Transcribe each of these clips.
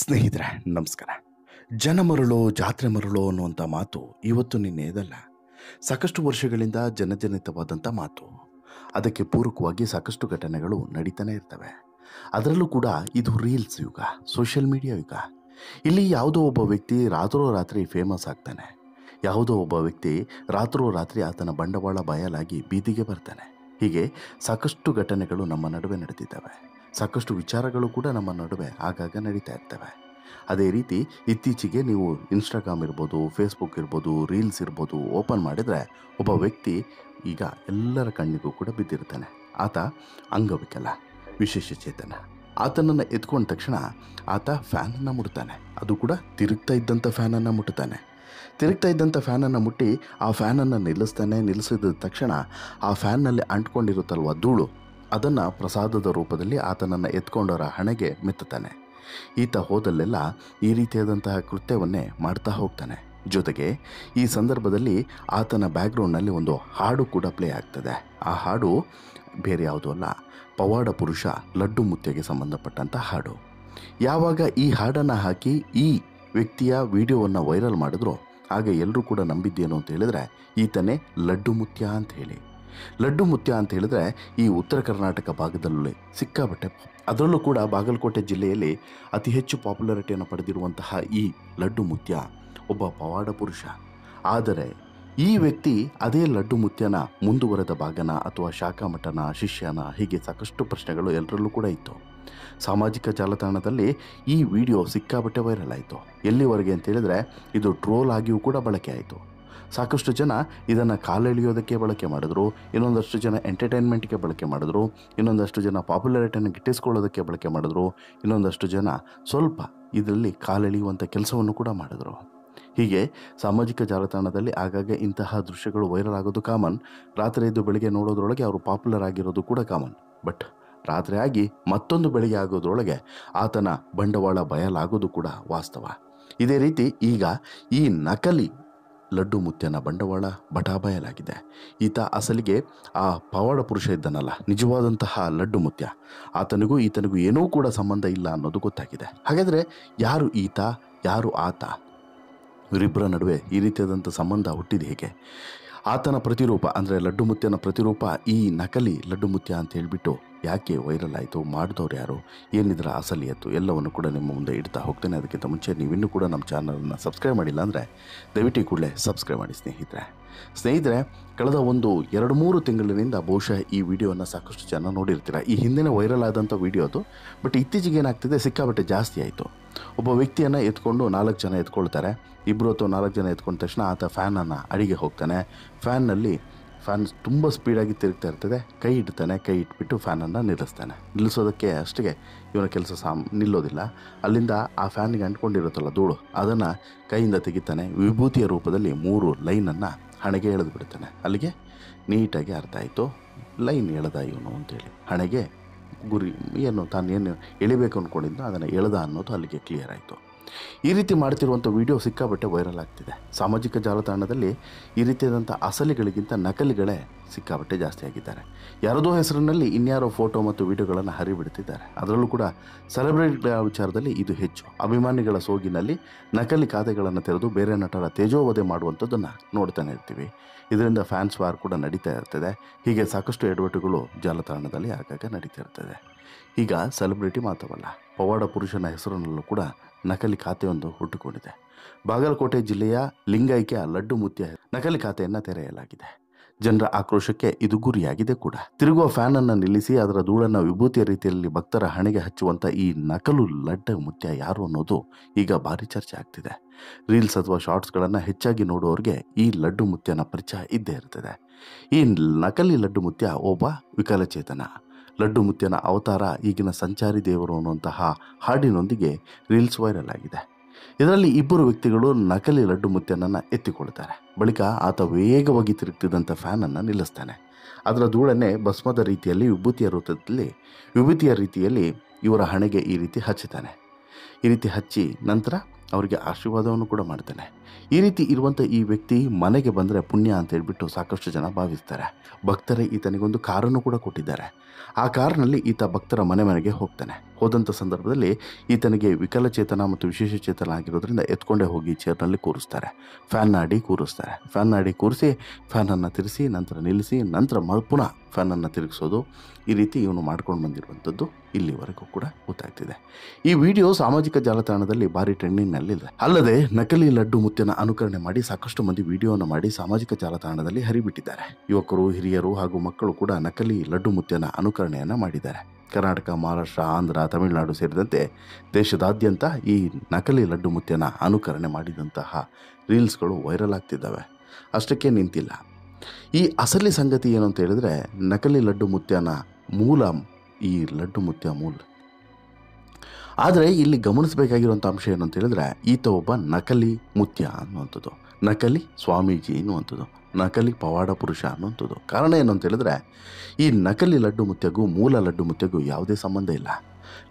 ಸ್ನೇಹಿತರೆ ನಮಸ್ಕಾರ. ಜನಮರಳೋ ಜಾತ್ರೆ ಮರಳೋ ಅನ್ನುವಂಥ ಮಾತು ಇವತ್ತು ನಿನ್ನೆ ಇದಲ್ಲ, ಸಾಕಷ್ಟು ವರ್ಷಗಳಿಂದ ಜನಜನಿತವಾದಂಥ ಮಾತು. ಅದಕ್ಕೆ ಪೂರಕವಾಗಿ ಸಾಕಷ್ಟು ಘಟನೆಗಳು ನಡೀತಾನೆ ಇರ್ತವೆ. ಅದರಲ್ಲೂ ಕೂಡ ಇದು ರೀಲ್ಸ್ ಯುಗ, ಸೋಷಿಯಲ್ ಮೀಡಿಯಾ ಯುಗ. ಇಲ್ಲಿ ಯಾವುದೋ ಒಬ್ಬ ವ್ಯಕ್ತಿ ರಾತ್ರೋರಾತ್ರಿ ಫೇಮಸ್ ಆಗ್ತಾನೆ, ಯಾವುದೋ ಒಬ್ಬ ವ್ಯಕ್ತಿ ರಾತ್ರೋರಾತ್ರಿ ಆತನ ಬಂಡವಾಳ ಬಯಲಾಗಿ ಬೀದಿಗೆ ಬರ್ತಾನೆ. ಹೀಗೆ ಸಾಕಷ್ಟು ಘಟನೆಗಳು ನಮ್ಮ ನಡುವೆ ನಡೆದಿದ್ದಾವೆ, ಸಾಕಷ್ಟು ವಿಚಾರಗಳು ಕೂಡ ನಮ್ಮ ನಡುವೆ ಆಗಾಗ ನಡೀತಾ ಇರ್ತವೆ. ಅದೇ ರೀತಿ ಇತ್ತೀಚೆಗೆ ನೀವು ಇನ್ಸ್ಟಾಗ್ರಾಮ್ ಇರ್ಬೋದು, ಫೇಸ್ಬುಕ್ ಇರ್ಬೋದು, ರೀಲ್ಸ್ ಇರ್ಬೋದು ಓಪನ್ ಮಾಡಿದರೆ ಒಬ್ಬ ವ್ಯಕ್ತಿ ಈಗ ಎಲ್ಲರ ಕಣ್ಣಿಗೂ ಕೂಡ ಬಿದ್ದಿರ್ತಾನೆ. ಆತ ಅಂಗವಿಕಲ, ವಿಶೇಷ ಚೇತನ. ಆತನನ್ನು ಎತ್ಕೊಂಡ ತಕ್ಷಣ ಆತ ಫ್ಯಾನನ್ನು ಮುಟ್ತಾನೆ, ಅದು ಕೂಡ ತಿರುಗ್ತಾ ಇದ್ದಂಥ ಫ್ಯಾನನ್ನು ಮುಟ್ತಾನೆ. ತಿರುಗ್ತಾ ಇದ್ದಂಥ ಫ್ಯಾನನ್ನು ಮುಟ್ಟಿ ಆ ಫ್ಯಾನನ್ನು ನಿಲ್ಲಿಸ್ತಾನೆ. ನಿಲ್ಲಿಸಿದ ತಕ್ಷಣ ಆ ಫ್ಯಾನ್ನಲ್ಲಿ ಅಂಟ್ಕೊಂಡಿರುತ್ತಲ್ವ ಧೂಳು, ಅದನ್ನು ಪ್ರಸಾದದ ರೂಪದಲ್ಲಿ ಆತನನ್ನು ಎತ್ಕೊಂಡವರ ಹಣೆಗೆ ಮೆತ್ತುತ್ತಾನೆ. ಈತ ಹೋದಲ್ಲೆಲ್ಲ ಈ ರೀತಿಯಾದಂತಹ ಕೃತ್ಯವನ್ನೇ ಮಾಡ್ತಾ ಹೋಗ್ತಾನೆ. ಜೊತೆಗೆ ಈ ಸಂದರ್ಭದಲ್ಲಿ ಆತನ ಬ್ಯಾಕ್ಗ್ರೌಂಡ್ನಲ್ಲಿ ಒಂದು ಹಾಡು ಕೂಡ ಪ್ಲೇ ಆಗ್ತದೆ. ಆ ಹಾಡು ಬೇರೆ ಯಾವುದೂ ಅಲ್ಲ, ಪವಾಡ ಪುರುಷ ಲಡ್ಡು ಮುತ್ಯಗೆ ಸಂಬಂಧಪಟ್ಟಂಥ ಹಾಡು. ಯಾವಾಗ ಈ ಹಾಡನ್ನು ಹಾಕಿ ಈ ವ್ಯಕ್ತಿಯ ವಿಡಿಯೋವನ್ನು ವೈರಲ್ ಮಾಡಿದ್ರು, ಆಗ ಎಲ್ಲರೂ ಕೂಡ ನಂಬಿದ್ದೇನು ಅಂತ ಹೇಳಿದರೆ ಈತನೇ ಲಡ್ಡು ಮುತ್ಯ ಅಂತ ಹೇಳಿ. ಲಡ್ಡು ಮುತ್ಯ ಅಂತ ಹೇಳಿದ್ರೆ ಈ ಉತ್ತರ ಕರ್ನಾಟಕ ಭಾಗದಲ್ಲಿ ಸಿಕ್ಕಾಪಟ್ಟೆ, ಅದರಲ್ಲೂ ಕೂಡ ಬಾಗಲಕೋಟೆ ಜಿಲ್ಲೆಯಲ್ಲಿ ಅತಿ ಹೆಚ್ಚು ಪಾಪ್ಯುಲಾರಿಟಿಯನ್ನು ಪಡೆದಿರುವಂತಹ ಈ ಲಡ್ಡು ಮುತ್ಯ ಒಬ್ಬ ಪವಾಡ ಪುರುಷ. ಆದರೆ ಈ ವ್ಯಕ್ತಿ ಅದೇ ಲಡ್ಡು ಮುತ್ಯನ ಮುಂದುವರೆದ ಭಾಗನ ಅಥವಾ ಶಾಖಾ ಮಠನ ಶಿಷ್ಯನ, ಹೀಗೆ ಸಾಕಷ್ಟು ಪ್ರಶ್ನೆಗಳು ಎಲ್ಲರಲ್ಲೂ ಕೂಡ ಇತ್ತು. ಸಾಮಾಜಿಕ ಜಾಲತಾಣದಲ್ಲಿ ಈ ವಿಡಿಯೋ ಸಿಕ್ಕಾಪಟ್ಟೆ ವೈರಲ್ ಆಯಿತು. ಎಲ್ಲಿವರೆಗೆ ಅಂತೇಳಿದರೆ ಇದು ಟ್ರೋಲ್ ಆಗಿಯೂ ಕೂಡ ಬಳಕೆ ಆಯಿತು. ಸಾಕಷ್ಟು ಜನ ಇದನ್ನು ಕಾಲೆಳೆಯೋದಕ್ಕೆ ಬಳಕೆ ಮಾಡಿದ್ರು, ಇನ್ನೊಂದಷ್ಟು ಜನ ಎಂಟರ್ಟೈನ್ಮೆಂಟ್ಗೆ ಬಳಕೆ ಮಾಡಿದ್ರು, ಇನ್ನೊಂದಷ್ಟು ಜನ ಪಾಪ್ಯುಲಾರಿಟಿಯನ್ನು ಗಿಟ್ಟಿಸ್ಕೊಳ್ಳೋದಕ್ಕೆ ಬಳಕೆ ಮಾಡಿದ್ರು, ಇನ್ನೊಂದಷ್ಟು ಜನ ಸ್ವಲ್ಪ ಇದರಲ್ಲಿ ಕಾಲೆಳೆಯುವಂಥ ಕೆಲಸವನ್ನು ಕೂಡ ಮಾಡಿದ್ರು. ಹೀಗೆ ಸಾಮಾಜಿಕ ಜಾಲತಾಣದಲ್ಲಿ ಆಗಾಗ ಇಂತಹ ದೃಶ್ಯಗಳು ವೈರಲ್ ಆಗೋದು ಕಾಮನ್. ರಾತ್ರಿ ಇದ್ದು ಬೆಳಿಗ್ಗೆ ನೋಡೋದ್ರೊಳಗೆ ಅವರು ಪಾಪ್ಯುಲರ್ ಆಗಿರೋದು ಕೂಡ ಕಾಮನ್. ಬಟ್ ರಾತ್ರಿ ಆಗಿ ಮತ್ತೊಂದು ಬೆಳಿಗ್ಗೆ ಆಗೋದ್ರೊಳಗೆ ಆತನ ಬಂಡವಾಳ ಬಯಲಾಗೋದು ಕೂಡ ವಾಸ್ತವ. ಇದೇ ರೀತಿ ಈಗ ಈ ನಕಲಿ ಲಡ್ಡು ಮುತ್ಯನ ಬಂಡವಾಳ ಬಟಾಬಯಲಾಗಿದೆ. ಈತ ಅಸಲಿಗೆ ಆ ಪವಾಡ ಪುರುಷ ಇದ್ದಾನಲ್ಲ, ನಿಜವಾದಂತಹ ಲಡ್ಡು ಮುತ್ಯ, ಆತನಿಗೂ ಈತನಿಗೂ ಏನೂ ಕೂಡ ಸಂಬಂಧ ಇಲ್ಲ ಅನ್ನೋದು ಗೊತ್ತಾಗಿದೆ. ಹಾಗಾದರೆ ಯಾರು ಈತ, ಯಾರು ಆತ, ಇವರಿಬ್ಬರ ನಡುವೆ ಈ ರೀತಿಯಾದಂಥ ಸಂಬಂಧ ಹುಟ್ಟಿದ ಹೇಗೆ? ಆತನ ಪ್ರತಿರೂಪ ಅಂದರೆ ಲಡ್ಡು ಮುತ್ಯನ ಪ್ರತಿರೂಪ ಈ ನಕಲಿ ಲಡ್ಡು ಮುತ್ಯ ಅಂತ ಹೇಳಿಬಿಟ್ಟು ಯಾಕೆ ವೈರಲ್ ಆಯಿತು? ಮಾಡಿದವ್ರು ಯಾರು? ಏನಿದ್ರ ಅಸಲಿಯತ್ತು? ಎಲ್ಲವನ್ನು ಕೂಡ ನಿಮ್ಮ ಮುಂದೆ ಇಡ್ತಾ ಹೋಗ್ತೇನೆ. ಅದಕ್ಕಿಂತ ಮುಂಚೆ ನೀವಿನ್ನೂ ಕೂಡ ನಮ್ಮ ಚಾನಲನ್ನು ಸಬ್ಸ್ಕ್ರೈಬ್ ಮಾಡಿಲ್ಲ ಅಂದರೆ ದಯವಿಟ್ಟು ಕೂಡಲೇ ಸಬ್ಸ್ಕ್ರೈಬ್ ಮಾಡಿ ಸ್ನೇಹಿತರೆ. ಕಳೆದ ಒಂದು 2-3 ತಿಂಗಳಿನಿಂದ ಬಹುಶಃ ಈ ವಿಡಿಯೋನ ಸಾಕಷ್ಟು ಜನ ನೋಡಿರ್ತೀರ. ಈ ಹಿಂದಿನ ವೈರಲ್ ಆದಂಥ ವಿಡಿಯೋ ಅದು. ಬಟ್ ಇತ್ತೀಚೆಗೆ ಏನಾಗ್ತಿದೆ, ಸಿಕ್ಕಾಪಟ್ಟೆ ಜಾಸ್ತಿ ಆಯಿತು. ಒಬ್ಬ ವ್ಯಕ್ತಿಯನ್ನು ಎತ್ಕೊಂಡು 4 ಜನ ಎತ್ಕೊಳ್ತಾರೆ. 2 ಅಥವಾ 4 ಜನ ಎತ್ಕೊಂಡ ತಕ್ಷಣ ಆತ ಫ್ಯಾನನ್ನು ಅಡಿಗೆ ಹೋಗ್ತಾನೆ. ಫ್ಯಾನ್ ತುಂಬ ಸ್ಪೀಡಾಗಿ ತಿರುಗ್ತಾ ಇರ್ತದೆ, ಕೈ ಇಡ್ತಾನೆ. ಕೈ ಇಟ್ಬಿಟ್ಟು ಫ್ಯಾನನ್ನು ನಿಲ್ಲಿಸ್ತಾನೆ. ನಿಲ್ಲಿಸೋದಕ್ಕೆ ಅಷ್ಟಿಗೆ ಇವನ ಕೆಲಸ ನಿಲ್ಲೋದಿಲ್ಲ. ಅಲ್ಲಿಂದ ಆ ಫ್ಯಾನಿಗೆ ಅಂಟ್ಕೊಂಡಿರುತ್ತಲ್ಲ ಧೂಳು, ಅದನ್ನು ಕೈಯಿಂದ ತೆಗಿತಾನೆ. ವಿಭೂತಿಯ ರೂಪದಲ್ಲಿ 3 ಲೈನನ್ನು ಹಣೆಗೆ ಎಳೆದು ಬಿಡ್ತಾನೆ. ಅಲ್ಲಿಗೆ ನೀಟಾಗಿ ಅರ್ಥ ಆಯಿತು, ಲೈನ್ ಎಳೆದ ಇವನು ಅಂತೇಳಿ. ಹಣೆಗೆ ಗುರಿ ಏನು, ತಾನೇನು ಎಳಿಬೇಕು ಅಂದ್ಕೊಂಡಿದ್ದು ಅದನ್ನು ಎಳೆದ ಅನ್ನೋದು ಅಲ್ಲಿಗೆ ಕ್ಲಿಯರ್ ಆಯಿತು. ಈ ರೀತಿ ಮಾಡ್ತಿರುವಂಥ ವಿಡಿಯೋ ಸಿಕ್ಕಾಪಟ್ಟೆ ವೈರಲ್ ಆಗ್ತಿದೆ. ಸಾಮಾಜಿಕ ಜಾಲತಾಣದಲ್ಲಿ ಈ ರೀತಿಯಾದಂಥ ಅಸಲಿಗಳಿಗಿಂತ ನಕಲಿಗಳೇ ಸಿಕ್ಕಾಪಟ್ಟೆ ಜಾಸ್ತಿ ಆಗಿದ್ದಾರೆ. ಯಾರದೋ ಹೆಸರಿನಲ್ಲಿ ಇನ್ಯಾರೋ ಫೋಟೋ ಮತ್ತು ವಿಡಿಯೋಗಳನ್ನು ಹರಿಬಿಡ್ತಿದ್ದಾರೆ. ಅದರಲ್ಲೂ ಕೂಡ ಸೆಲೆಬ್ರಿಟಿಗಳ ವಿಚಾರದಲ್ಲಿ ಇದು ಹೆಚ್ಚು. ಅಭಿಮಾನಿಗಳ ಸೋಗಿನಲ್ಲಿ ನಕಲಿ ಖಾತೆಗಳನ್ನು ತೆರೆದು ಬೇರೆ ನಟರ ತೇಜೋವಧೆ ಮಾಡುವಂಥದ್ದನ್ನು ನೋಡ್ತಾನೆ ಇರ್ತೀವಿ. ಇದರಿಂದ ಫ್ಯಾನ್ಸ್ ವಾರ್ ಕೂಡ ನಡೀತಾ ಇರ್ತದೆ. ಹೀಗೆ ಸಾಕಷ್ಟು ಎಡವಟ್ಟುಗಳು ಜಾಲತಾಣದಲ್ಲಿ ಆಗಾಗ ನಡೀತಾ ಇರ್ತದೆ. ಈಗ ಸೆಲೆಬ್ರಿಟಿ ಮಾತ್ರವಲ್ಲ, ಪವಾಡ ಪುರುಷನ ಹೆಸರಿನಲ್ಲೂ ಕೂಡ ನಕಲಿ ಖಾತೆಯೊಂದು ಹುಟ್ಟುಕೊಂಡಿದೆ. ಬಾಗಲಕೋಟೆ ಜಿಲ್ಲೆಯ ಲಿಂಗೈಕ್ಯ ಲಡ್ಡು ಮುತ್ಯ ನಕಲಿ ಖಾತೆಯನ್ನು ತೆರೆಯಲಾಗಿದೆ. ಜನರ ಆಕ್ರೋಶಕ್ಕೆ ಇದು ಗುರಿಯಾಗಿದೆ ಕೂಡ. ತಿರುಗುವ ಫ್ಯಾನನ್ನು ನಿಲ್ಲಿಸಿ ಅದರ ಧೂಳನ್ನು ವಿಭೂತಿಯ ರೀತಿಯಲ್ಲಿ ಭಕ್ತರ ಹಣೆಗೆ ಹಚ್ಚುವಂಥ ಈ ನಕಲು ಲಡ್ಡು ಮುತ್ಯ ಯಾರು ಅನ್ನೋದು ಈಗ ಭಾರಿ ಚರ್ಚೆ ಆಗ್ತಿದೆ. ರೀಲ್ಸ್ ಅಥವಾ ಶಾರ್ಟ್ಸ್ಗಳನ್ನು ಹೆಚ್ಚಾಗಿ ನೋಡುವವರಿಗೆ ಈ ಲಡ್ಡು ಮುತ್ಯನ ಪರಿಚಯ ಇದ್ದೇ ಇರ್ತದೆ. ಈ ನಕಲಿ ಲಡ್ಡು ಮುತ್ಯ ಒಬ್ಬ ವಿಕಲಚೇತನ. ಲಡ್ಡು ಮುತ್ಯನ ಅವತಾರ ಈಗಿನ ಸಂಚಾರಿ ದೇವರು ಅನ್ನುವಂತಹ ಹಾಡಿನೊಂದಿಗೆ ರೀಲ್ಸ್ ವೈರಲ್ ಆಗಿದೆ. ಇದರಲ್ಲಿ 2 ವ್ಯಕ್ತಿಗಳು ನಕಲಿ ಲಡ್ಡು ಮುತ್ಯನನ್ನು ಎತ್ತಿಕೊಳ್ತಾರೆ. ಬಳಿಕ ಆತ ವೇಗವಾಗಿ ತಿರುಗ್ತಿದ್ದಂಥ ಫ್ಯಾನನ್ನು ನಿಲ್ಲಿಸ್ತಾನೆ. ಅದರ ಧೂಳನ್ನೇ ಭಸ್ಮದ ರೀತಿಯಲ್ಲಿ ವಿಭೂತಿಯ ರೀತಿಯಲ್ಲಿ ಇವರ ಹಣೆಗೆ ಈ ರೀತಿ ಹಚ್ಚುತ್ತಾನೆ. ಈ ರೀತಿ ಹಚ್ಚಿ ನಂತರ ಅವರಿಗೆ ಆಶೀರ್ವಾದವನ್ನು ಕೂಡ ಮಾಡ್ತಾನೆ. ಈ ರೀತಿ ಇರುವಂತ ಈ ವ್ಯಕ್ತಿ ಮನೆಗೆ ಬಂದ್ರೆ ಪುಣ್ಯ ಅಂತ ಹೇಳಿಬಿಟ್ಟು ಸಾಕಷ್ಟು ಜನ ಭಾವಿಸುತ್ತಾರೆ. ಭಕ್ತರೇ ಈತನಿಗೊಂದು ಕಾರನ್ನು ಕೂಡ ಕೊಟ್ಟಿದ್ದಾರೆ. ಆ ಕಾರಿನಲ್ಲಿ ಈತ ಭಕ್ತರ ಮನೆಗೆ ಹೋಗ್ತಾನೆ. ಹೋದಂತ ಸಂದರ್ಭದಲ್ಲಿ ಈತನಿಗೆ ವಿಕಲಚೇತನ ಮತ್ತು ವಿಶೇಷ ಚೇತನ ಆಗಿರೋದ್ರಿಂದ ಎತ್ಕೊಂಡೆ ಹೋಗಿ ಚೇರ್ನಲ್ಲಿ ಕೂರಿಸ್ತಾರೆ. ಫ್ಯಾನ್ ನಾಡಿ ಕೂರಿಸಿ ಫ್ಯಾನನ್ನು ತಿರುಗಿಸಿ ನಂತರ ನಿಲ್ಲಿಸಿ ನಂತರ ಪುನಃ ಫ್ಯಾನನ್ನು ತಿರುಗಿಸೋದು ಈ ರೀತಿ ಇವನು ಮಾಡ್ಕೊಂಡು ಬಂದಿರುವಂಥದ್ದು ಇಲ್ಲಿವರೆಗೂ ಕೂಡ ಗೊತ್ತಾಗ್ತಿದೆ. ಈ ವಿಡಿಯೋ ಸಾಮಾಜಿಕ ಜಾಲತಾಣದಲ್ಲಿ ಭಾರಿ ಟ್ರೆಂಡಿಂಗ್ನಲ್ಲಿದೆ. ಅಲ್ಲದೆ ನಕಲಿ ಲಡ್ಡು ಮುತ್ಯನ ಅನುಕರಣೆ ಮಾಡಿ ಸಾಕಷ್ಟು ಮಂದಿ ವಿಡಿಯೋವನ್ನು ಮಾಡಿ ಸಾಮಾಜಿಕ ಜಾಲತಾಣದಲ್ಲಿ ಹರಿಬಿಟ್ಟಿದ್ದಾರೆ. ಯುವಕರು, ಹಿರಿಯರು ಹಾಗೂ ಮಕ್ಕಳು ಕೂಡ ನಕಲಿ ಲಡ್ಡು ಮುತ್ಯನ ಅನುಕರಣೆಯನ್ನು ಮಾಡಿದ್ದಾರೆ. ಕರ್ನಾಟಕ, ಮಹಾರಾಷ್ಟ್ರ, ಆಂಧ್ರ, ತಮಿಳುನಾಡು ಸೇರಿದಂತೆ ದೇಶದಾದ್ಯಂತ ಈ ನಕಲಿ ಲಡ್ಡು ಮುತ್ಯನ ಅನುಕರಣೆ ಮಾಡಿದಂತಹ ರೀಲ್ಸ್ಗಳು ವೈರಲ್ ಆಗ್ತಿದ್ದಾವೆ. ಅಷ್ಟಕ್ಕೆ ನಿಂತಿಲ್ಲ. ಈ ಅಸಲಿ ಸಂಗತಿ ಏನು ಅಂತ ಹೇಳಿದ್ರೆ, ನಕಲಿ ಲಡ್ಡು ಮುತ್ಯನ ಮೂಲ ಈ ಲಡ್ಡು ಮುತ್ಯ ಮೂಲ. ಆದರೆ ಇಲ್ಲಿ ಗಮನಿಸಬೇಕಾಗಿರುವಂಥ ಅಂಶ ಏನು ಅಂತ ಹೇಳಿದ್ರೆ, ಈತ ಒಬ್ಬ ನಕಲಿ ಮುತ್ಯ ಅನ್ನುವಂಥದ್ದು, ನಕಲಿ ಸ್ವಾಮೀಜಿ ಅನ್ನುವಂಥದ್ದು, ನಕಲಿ ಪವಾಡ ಪುರುಷ ಅನ್ನುವಂಥದ್ದು. ಕಾರಣ ಏನು ಅಂತ ಹೇಳಿದ್ರೆ, ಈ ನಕಲಿ ಲಡ್ಡು ಮುತ್ಯಗೂ ಮೂಲ ಲಡ್ಡು ಮುತ್ಯಗೂ ಯಾವುದೇ ಸಂಬಂಧ ಇಲ್ಲ.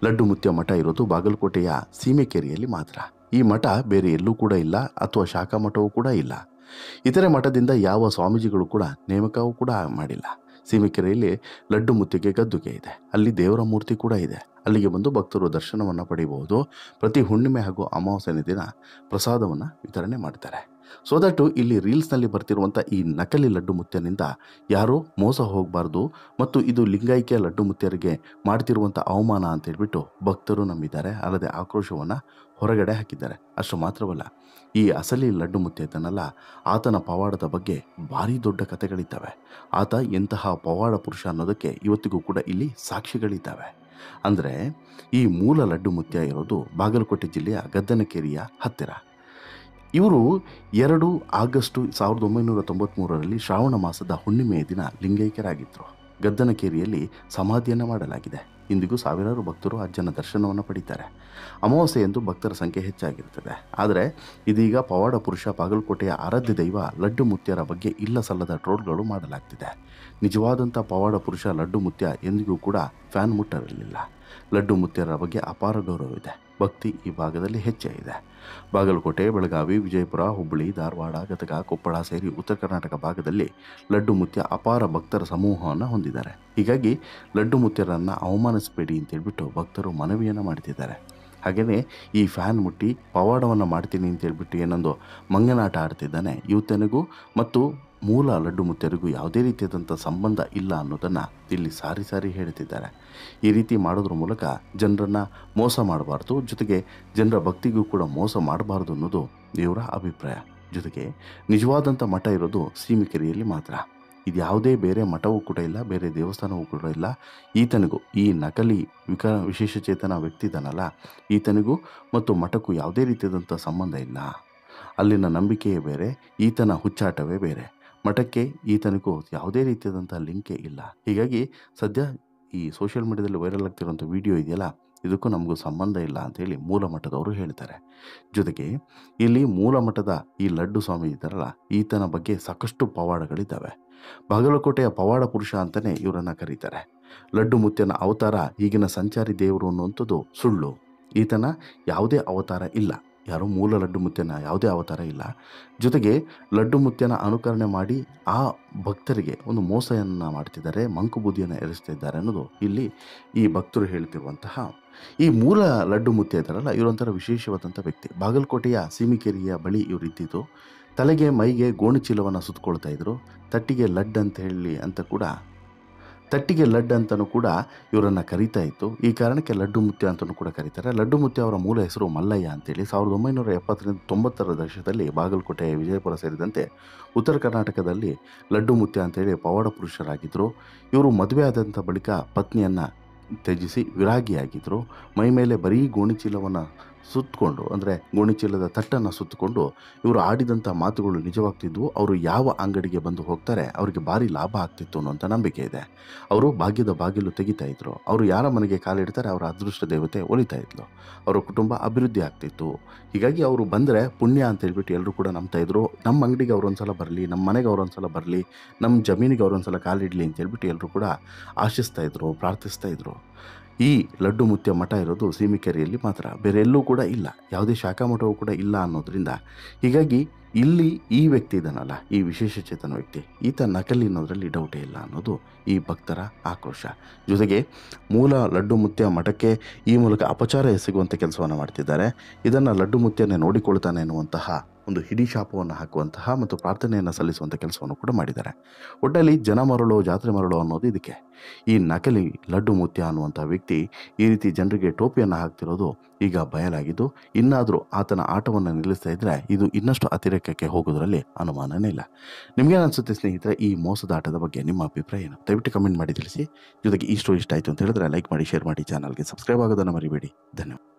ಲಡ್ಡು ಮುತ್ಯ ಮಠ ಇರೋದು ಬಾಗಲಕೋಟೆಯ ಸೀಮೆಕೆರೆಯಲ್ಲಿ ಮಾತ್ರ. ಈ ಮಠ ಬೇರೆ ಎಲ್ಲೂ ಕೂಡ ಇಲ್ಲ, ಅಥವಾ ಶಾಖಾ ಮಠವೂ ಕೂಡ ಇಲ್ಲ. ಇತರೆ ಮಠದಿಂದ ಯಾವ ಸ್ವಾಮೀಜಿಗಳು ಕೂಡ ನೇಮಕವೂ ಕೂಡ ಮಾಡಿಲ್ಲ. ಸೀಮೆಕೆರೆಯಲ್ಲಿ ಲಡ್ಡು ಮುತ್ಯಗೆ ಗದ್ದುಗೆ ಇದೆ, ಅಲ್ಲಿ ದೇವರ ಮೂರ್ತಿ ಕೂಡ ಇದೆ. ಅಲ್ಲಿಗೆ ಬಂದು ಭಕ್ತರು ದರ್ಶನವನ್ನು ಪಡೆಯಬಹುದು. ಪ್ರತಿ ಹುಣ್ಣಿಮೆ ಹಾಗೂ ಅಮಾವಾಸ್ಯೆ ದಿನ ಪ್ರಸಾದವನ್ನು ವಿತರಣೆ ಮಾಡ್ತಾರೆ. ಸೊ ದಟ್ಟು ಇಲ್ಲಿ ರೀಲ್ಸ್ನಲ್ಲಿ ಬರ್ತಿರುವಂಥ ಈ ನಕಲಿ ಲಡ್ಡು ಮುತ್ಯನಿಂದ ಯಾರೂ ಮೋಸ ಹೋಗಬಾರ್ದು, ಮತ್ತು ಇದು ಲಿಂಗಾಯಿಕೆಯ ಲಡ್ಡು ಮುತ್ಯರಿಗೆ ಮಾಡ್ತಿರುವಂಥ ಅವಮಾನ ಅಂತ ಹೇಳ್ಬಿಟ್ಟು ಭಕ್ತರು ನಂಬಿದ್ದಾರೆ. ಅಲ್ಲದೆ ಆಕ್ರೋಶವನ್ನು ಹೊರಗಡೆ ಹಾಕಿದ್ದಾರೆ. ಅಷ್ಟು ಮಾತ್ರವಲ್ಲ, ಈ ಅಸಲಿ ಲಡ್ಡು ಮುತ್ಯ ಇದನ್ನೆಲ್ಲ ಆತನ ಪವಾಡದ ಬಗ್ಗೆ ಭಾರಿ ದೊಡ್ಡ ಕಥೆಗಳಿದ್ದಾವೆ. ಆತ ಎಂತಹ ಪವಾಡ ಪುರುಷ ಅನ್ನೋದಕ್ಕೆ ಇವತ್ತಿಗೂ ಕೂಡ ಇಲ್ಲಿ ಸಾಕ್ಷಿಗಳಿದ್ದಾವೆ. ಅಂದರೆ ಈ ಮೂಲ ಲಡ್ಡು ಮುತ್ಯ ಇರೋದು ಬಾಗಲಕೋಟೆ ಜಿಲ್ಲೆಯ ಗದ್ದನಕೆರೆಯ ಹತ್ತಿರ. ಇವರು 2 ಆಗಸ್ಟ್ 1993ರಲ್ಲಿ ಶ್ರಾವಣ ಮಾಸದ ಹುಣ್ಣಿಮೆಯ ದಿನ ಲಿಂಗೈಕ್ಯರಾಗಿದ್ದರು. ಗದ್ದನಕೇರಿಯಲ್ಲಿ ಸಮಾಧಿಯನ್ನು ಮಾಡಲಾಗಿದೆ. ಇಂದಿಗೂ ಸಾವಿರಾರು ಭಕ್ತರು ಅಜ್ಜನ ದರ್ಶನವನ್ನು ಪಡೀತಾರೆ. ಅಮಾವಾಸ್ಯೆಯಂದು ಭಕ್ತರ ಸಂಖ್ಯೆ ಹೆಚ್ಚಾಗಿರ್ತದೆ. ಆದರೆ ಇದೀಗ ಪವಾಡ ಪುರುಷ, ಬಾಗಲಕೋಟೆಯ ಆರಾಧ್ಯ ದೈವ ಲಡ್ಡು ಮುತ್ಯರ ಬಗ್ಗೆ ಇಲ್ಲ ಸಲ್ಲದ ಟ್ರೋಲ್ಗಳು ಮಾಡಲಾಗ್ತಿದೆ. ನಿಜವಾದಂಥ ಪವಾಡ ಪುರುಷ ಲಡ್ಡು ಮುತ್ಯ ಎಂದಿಗೂ ಕೂಡ ಫ್ಯಾನ್ ಮುಟ್ಟರಲಿಲ್ಲ. ಲಡ್ಡು ಮುತ್ಯರ ಬಗ್ಗೆ ಅಪಾರ ಗೌರವವಿದೆ, ಭಕ್ತಿ ಈ ಭಾಗದಲ್ಲಿ ಹೆಚ್ಚಾಗಿದೆ. ಬಾಗಲಕೋಟೆ, ಬೆಳಗಾವಿ, ವಿಜಯಪುರ, ಹುಬ್ಬಳ್ಳಿ, ಧಾರವಾಡ, ಗದಗ, ಕೊಪ್ಪಳ ಸೇರಿ ಉತ್ತರ ಕರ್ನಾಟಕ ಭಾಗದಲ್ಲಿ ಲಡ್ಡು ಮುತ್ಯ ಅಪಾರ ಭಕ್ತರ ಸಮೂಹವನ್ನು ಹೊಂದಿದ್ದಾರೆ. ಹೀಗಾಗಿ ಲಡ್ಡು ಮುತ್ಯರನ್ನು ಅವಮಾನಿಸಬೇಡಿ ಅಂತೇಳ್ಬಿಟ್ಟು ಭಕ್ತರು ಮನವಿಯನ್ನು ಮಾಡ್ತಿದ್ದಾರೆ. ಹಾಗೆಯೇ ಈ ಫ್ಯಾನ್ ಮುಟ್ಟಿ ಪವಾಡವನ್ನು ಮಾಡ್ತೀನಿ ಅಂತೇಳ್ಬಿಟ್ಟು ಏನೊಂದು ಮಂಗನಾಟ ಆಡ್ತಿದ್ದಾನೆ, ಇವತನಿಗೂ ಮತ್ತು ಮೂಲ ಲಡ್ಡು ಮುತ್ಯರಿಗೂ ಯಾವುದೇ ರೀತಿಯಾದಂಥ ಸಂಬಂಧ ಇಲ್ಲ ಅನ್ನೋದನ್ನು ಇಲ್ಲಿ ಸಾರಿ ಸಾರಿ ಹೇಳ್ತಿದ್ದಾರೆ. ಈ ರೀತಿ ಮಾಡೋದ್ರ ಮೂಲಕ ಜನರನ್ನು ಮೋಸ ಮಾಡಬಾರ್ದು, ಜೊತೆಗೆ ಜನರ ಭಕ್ತಿಗೂ ಕೂಡ ಮೋಸ ಮಾಡಬಾರ್ದು ಅನ್ನೋದು ಇವರ ಅಭಿಪ್ರಾಯ. ಜೊತೆಗೆ ನಿಜವಾದಂಥ ಮಠ ಇರೋದು ಸೀಮೆಕೆರೆಯಲ್ಲಿ ಮಾತ್ರ. ಇದು ಯಾವುದೇ ಬೇರೆ ಮಠವೂ ಕೂಡ ಇಲ್ಲ, ಬೇರೆ ದೇವಸ್ಥಾನವೂ ಕೂಡ ಇಲ್ಲ. ಈತನಿಗೂ, ಈ ನಕಲಿ ವಿಶೇಷಚೇತನ ವ್ಯಕ್ತಿ ಇದನ್ನಲ್ಲ, ಈತನಿಗೂ ಮತ್ತು ಮಠಕ್ಕೂ ಯಾವುದೇ ರೀತಿಯಾದಂಥ ಸಂಬಂಧ ಇಲ್ಲ. ಅಲ್ಲಿನ ನಂಬಿಕೆಯೇ ಬೇರೆ, ಈತನ ಹುಚ್ಚಾಟವೇ ಬೇರೆ. ಮಠಕ್ಕೆ ಈತನಿಗೂ ಯಾವುದೇ ರೀತಿಯಾದಂಥ ಲಿಂಕೇ ಇಲ್ಲ. ಹೀಗಾಗಿ ಸದ್ಯ ಈ ಸೋಷಿಯಲ್ ಮೀಡಿಯಾದಲ್ಲಿ ವೈರಲ್ ಆಗ್ತಿರೋಂಥ ವಿಡಿಯೋ ಇದೆಯಲ್ಲ, ಇದಕ್ಕೂ ನಮಗೂ ಸಂಬಂಧ ಇಲ್ಲ ಅಂಥೇಳಿ ಮೂಲ ಮಠದವರು ಹೇಳ್ತಾರೆ. ಜೊತೆಗೆ ಇಲ್ಲಿ ಮೂಲ ಮಠದ ಈ ಲಡ್ಡು ಸ್ವಾಮಿ ಇದ್ದಾರಲ್ಲ, ಈತನ ಬಗ್ಗೆ ಸಾಕಷ್ಟು ಪವಾಡಗಳಿದ್ದಾವೆ. ಬಾಗಲಕೋಟೆಯ ಪವಾಡ ಪುರುಷ ಅಂತಲೇ ಇವರನ್ನು ಕರೀತಾರೆ. ಲಡ್ಡು ಮುತ್ಯನ ಅವತಾರ ಈಗಿನ ಸಂಚಾರಿ ದೇವರು ಅನ್ನುವಂಥದ್ದು ಸುಳ್ಳು. ಈತನ ಯಾವುದೇ ಅವತಾರ ಇಲ್ಲ, ಯಾರೋ ಮೂಲ ಲಡ್ಡು ಮುತ್ಯನ ಯಾವುದೇ ಅವತಾರ ಇಲ್ಲ. ಜೊತೆಗೆ ಲಡ್ಡು ಮುತ್ಯನ ಅನುಕರಣೆ ಮಾಡಿ ಆ ಭಕ್ತರಿಗೆ ಒಂದು ಮೋಸವನ್ನು ಮಾಡ್ತಿದ್ದಾರೆ, ಮಂಕುಬುದ್ಧಿಯನ್ನು ಎರಿಸ್ತಿದ್ದಾರೆ ಅನ್ನೋದು ಇಲ್ಲಿ ಈ ಭಕ್ತರು ಹೇಳ್ತಿರುವಂತಹ. ಈ ಮೂಲ ಲಡ್ಡು ಮುತ್ಯ ಇದ್ದಾರಲ್ಲ, ಇವರೊಂಥರ ವಿಶೇಷವಾದಂಥ ವ್ಯಕ್ತಿ. ಬಾಗಲಕೋಟೆಯ ಸೀಮೆಕೆರೆಯ ಬಳಿ ಇವರು ಇದ್ದಿದ್ದು. ತಲೆಗೆ, ಮೈಗೆ ಗೋಣಿಚೀಲವನ್ನು ಸುತ್ತಕೊಳ್ತಾ ಇದ್ದರು. ತಟ್ಟಿಗೆ ಲಡ್ ಅಂತನೂ ಕೂಡ ಇವರನ್ನು ಕರೀತಾ ಇತ್ತು. ಈ ಕಾರಣಕ್ಕೆ ಲಡ್ಡು ಮುತ್ಯ ಅಂತಲೂ ಕೂಡ ಕರೀತಾರೆ. ಲಡ್ಡು ಮುತ್ಯ ಅವರ ಮೂಲ ಹೆಸರು ಮಲ್ಲಯ್ಯ ಅಂತೇಳಿ 1970 ದಶಕದಲ್ಲಿ ಬಾಗಲಕೋಟೆ, ವಿಜಯಪುರ ಸೇರಿದಂತೆ ಉತ್ತರ ಕರ್ನಾಟಕದಲ್ಲಿ ಲಡ್ಡು ಮುತ್ಯ ಅಂತೇಳಿ ಪವಾಡ ಪುರುಷರಾಗಿದ್ದರು. ಇವರು ಮದುವೆ ಆದಂಥ ಬಳಿಕ ಪತ್ನಿಯನ್ನು ತ್ಯಜಿಸಿ ವಿರಾಗಿಯಾಗಿದ್ದರು. ಮೈ ಮೇಲೆ ಬರೀ ಗೋಣಿಚೀಲವನ್ನು ಸುತ್ತಕೊಂಡು, ಅಂದರೆ ಗೋಣಿಚೀಲದ ತಟ್ಟನ್ನು ಸುತ್ತಕೊಂಡು ಇವರು ಆಡಿದಂಥ ಮಾತುಗಳು ನಿಜವಾಗ್ತಿದ್ವು. ಅವರು ಯಾವ ಅಂಗಡಿಗೆ ಬಂದು ಹೋಗ್ತಾರೆ ಅವರಿಗೆ ಭಾರಿ ಲಾಭ ಆಗ್ತಿತ್ತು ಅನ್ನೋಂಥ ನಂಬಿಕೆ ಇದೆ. ಅವರು ಭಾಗ್ಯದ ಬಾಗಿಲು ತೆಗಿತಾ ಇದ್ದರು. ಅವರು ಯಾರ ಮನೆಗೆ ಕಾಲಿಡ್ತಾರೆ ಅವರ ಅದೃಷ್ಟ ದೇವತೆ ಒಲಿತಾ ಇದ್ಲು. ಅವರ ಕುಟುಂಬ ಅಭಿವೃದ್ಧಿ ಆಗ್ತಿತ್ತು. ಹೀಗಾಗಿ ಅವರು ಬಂದರೆ ಪುಣ್ಯ ಅಂತ ಹೇಳ್ಬಿಟ್ಟು ಎಲ್ಲರೂ ಕೂಡ ನಂಬ್ತಾ ಇದ್ರು. ನಮ್ಮ ಅಂಗಡಿಗೆ ಅವರೊಂದ್ಸಲ ಬರಲಿ, ನಮ್ಮ ಮನೆಗೆ ಅವರೊಂದ್ಸಲ ಬರಲಿ, ನಮ್ಮ ಜಮೀನಿಗೆ ಅವರೊಂದ್ಸಲ ಕಾಲಿಡಲಿ ಅಂತೇಳ್ಬಿಟ್ಟು ಎಲ್ಲರೂ ಕೂಡ ಆಶಿಸ್ತಾ ಇದ್ರು, ಪ್ರಾರ್ಥಿಸ್ತಾ ಇದ್ರು. ಈ ಲಡ್ಡು ಮುತ್ಯ ಮಠ ಇರೋದು ಸೀಮೆಕೆರೆಯಲ್ಲಿ ಮಾತ್ರ, ಬೇರೆ ಎಲ್ಲೂ ಕೂಡ ಇಲ್ಲ, ಯಾವುದೇ ಶಾಖಾ ಮಠವೂ ಕೂಡ ಇಲ್ಲ ಅನ್ನೋದ್ರಿಂದ ಹೀಗಾಗಿ ಇಲ್ಲಿ ಈ ವ್ಯಕ್ತಿ ಇದನಲ್ಲ, ಈ ವಿಶೇಷ ಚೇತನ ವ್ಯಕ್ತಿ, ಈತ ನಕಲಿ ಅನ್ನೋದರಲ್ಲಿ ಡೌಟೇ ಇಲ್ಲ ಅನ್ನೋದು ಈ ಭಕ್ತರ ಆಕ್ರೋಶ. ಜೊತೆಗೆ ಮೂಲ ಲಡ್ಡು ಮುತ್ಯ ಮಠಕ್ಕೆ ಈ ಮೂಲಕ ಅಪಚಾರ ಎಸಗುವಂಥ ಕೆಲಸವನ್ನು ಮಾಡ್ತಿದ್ದಾರೆ. ಇದನ್ನು ಲಡ್ಡು ಮುತ್ಯನೇ ನೋಡಿಕೊಳ್ತಾನೆ ಎನ್ನುವಂತಹ ಒಂದು ಹಿಡಿ ಶಾಪವನ್ನು ಹಾಕುವಂತಹ ಮತ್ತು ಪ್ರಾರ್ಥನೆಯನ್ನು ಸಲ್ಲಿಸುವಂಥ ಕೆಲಸವನ್ನು ಕೂಡ ಮಾಡಿದ್ದಾರೆ. ಒಟ್ಟಲ್ಲಿ ಜನ ಮರಳು, ಜಾತ್ರೆ ಮರಳು ಅನ್ನೋದು ಇದಕ್ಕೆ. ಈ ನಕಲಿ ಲಡ್ಡು ಮುತ್ಯ ಅನ್ನುವಂಥ ವ್ಯಕ್ತಿ ಈ ರೀತಿ ಜನರಿಗೆ ಟೋಪಿಯನ್ನು ಹಾಕ್ತಿರೋದು ಈಗ ಬಯಲಾಗಿದ್ದು, ಇನ್ನಾದರೂ ಆತನ ಆಟವನ್ನು ನಿಲ್ಲಿಸ್ತಾ ಇದ್ದರೆ ಇದು ಇನ್ನಷ್ಟು ಅತಿರೇಕಕ್ಕೆ ಹೋಗೋದ್ರಲ್ಲಿ ಅನುಮಾನನೇ ಇಲ್ಲ. ನಿಮಗೇನು ಅನಿಸುತ್ತೆ ಸ್ನೇಹಿತರೆ ಈ ಮೋಸದ ಆಟದ ಬಗ್ಗೆ? ನಿಮ್ಮ ಅಭಿಪ್ರಾಯ ಏನು? ದಯವಿಟ್ಟು ಕಮೆಂಟ್ ಮಾಡಿ ತಿಳಿಸಿ. ಜೊತೆಗೆ ಈ ಸ್ಟೋರಿ ಇಷ್ಟ ಆಯಿತು ಅಂತ ಹೇಳಿದ್ರೆ ಲೈಕ್ ಮಾಡಿ, ಶೇರ್ ಮಾಡಿ, ಚಾನಲ್ಗೆ ಸಬ್ಸ್ಕ್ರೈಬ್ ಆಗೋದನ್ನು ಮರಿಬೇಡಿ. ಧನ್ಯವಾದ.